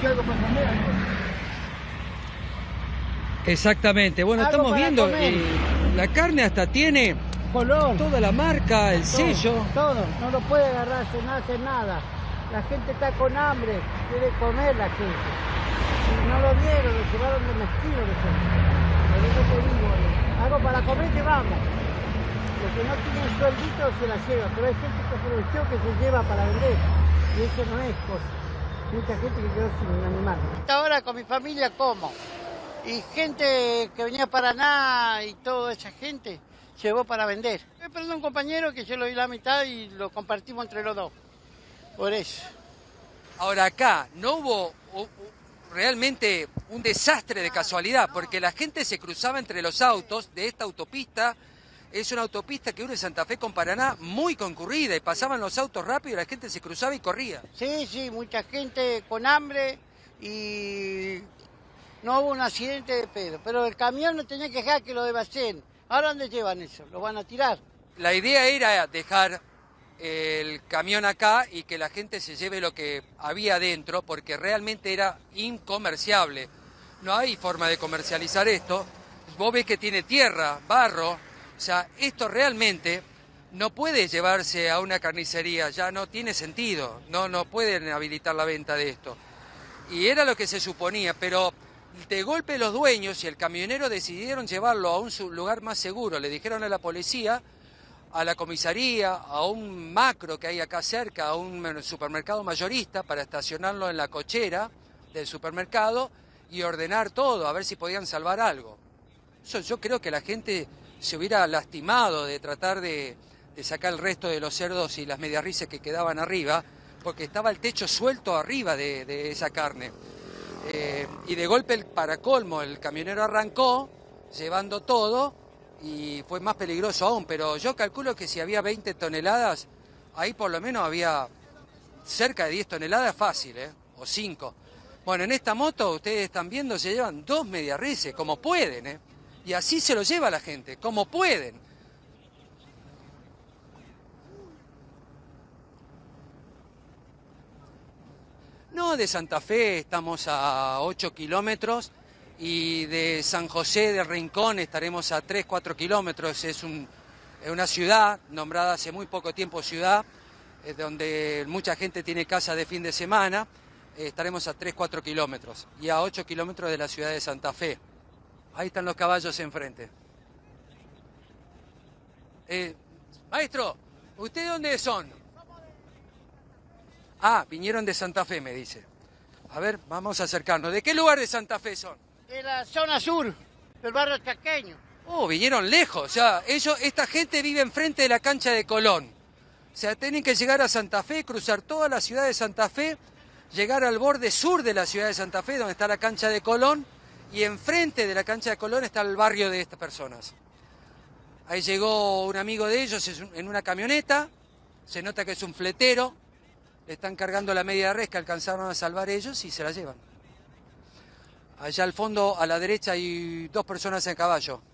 que algo para comer, ¿no? Exactamente. Bueno, estamos viendo la carne hasta tiene color, toda la marca, el sello. Todo. No lo puede agarrar, se no hace nada. La gente está con hambre, quiere comer la gente. Si no lo vieron, lo llevaron de mezquino. Algo para comer que vamos. Los que no tienen sueldito se la lleva, pero hay gente que aprovechó que se lleva para vender. Y eso no es cosa. Mucha gente que quedó sin un animal. Hasta ahora con mi familia como. Y gente que venía para nada y toda esa gente llevó para vender. Me perdí un compañero que yo lo di la mitad y lo compartimos entre los dos. Por eso. Ahora acá no hubo realmente un desastre de casualidad, porque la gente se cruzaba entre los autos de esta autopista. Es una autopista que une Santa Fe con Paraná, muy concurrida, y pasaban los autos rápido y la gente se cruzaba y corría. Sí, sí, mucha gente con hambre y no hubo un accidente de pedo. Pero el camión no tenía que dejar que lo devacíen. ¿Ahora dónde llevan eso? ¿Lo van a tirar? La idea era dejar el camión acá y que la gente se lleve lo que había adentro, porque realmente era incomerciable. No hay forma de comercializar esto. Vos ves que tiene tierra, barro. O sea, esto realmente no puede llevarse a una carnicería, ya no tiene sentido, no pueden habilitar la venta de esto. Y era lo que se suponía, pero de golpe los dueños y el camionero decidieron llevarlo a un lugar más seguro. Le dijeron a la policía, a la comisaría, a un macro que hay acá cerca, a un supermercado mayorista, para estacionarlo en la cochera del supermercado y ordenar todo, a ver si podían salvar algo. Yo creo que la gente se hubiera lastimado de tratar de sacar el resto de los cerdos y las mediarrices que quedaban arriba, porque estaba el techo suelto arriba de esa carne. Y de golpe, para colmo, el camionero arrancó llevando todo y fue más peligroso aún, pero yo calculo que si había 20 toneladas, ahí por lo menos había cerca de 10 toneladas fácil, o 5. Bueno, en esta moto, ustedes están viendo, se llevan 2 mediarrices, como pueden, y así se lo lleva la gente, como pueden. No, de Santa Fe estamos a 8 kilómetros y de San José del Rincón estaremos a 3, 4 kilómetros. Es una ciudad, nombrada hace muy poco tiempo ciudad, donde mucha gente tiene casa de fin de semana. Estaremos a 3, 4 kilómetros y a 8 kilómetros de la ciudad de Santa Fe. Ahí están los caballos enfrente. Maestro, ¿ustedes dónde son? Ah, vinieron de Santa Fe, me dice. A ver, vamos a acercarnos. ¿De qué lugar de Santa Fe son? De la zona sur, del barrio Chaqueño. Oh, vinieron lejos. O sea, esta gente vive enfrente de la cancha de Colón. O sea, tienen que llegar a Santa Fe, cruzar toda la ciudad de Santa Fe, llegar al borde sur de la ciudad de Santa Fe, donde está la cancha de Colón, y enfrente de la cancha de Colón está el barrio de estas personas. Ahí llegó un amigo de ellos en una camioneta, se nota que es un fletero, le están cargando la media res que alcanzaron a salvar ellos y se la llevan. Allá al fondo, a la derecha, hay 2 personas en caballo.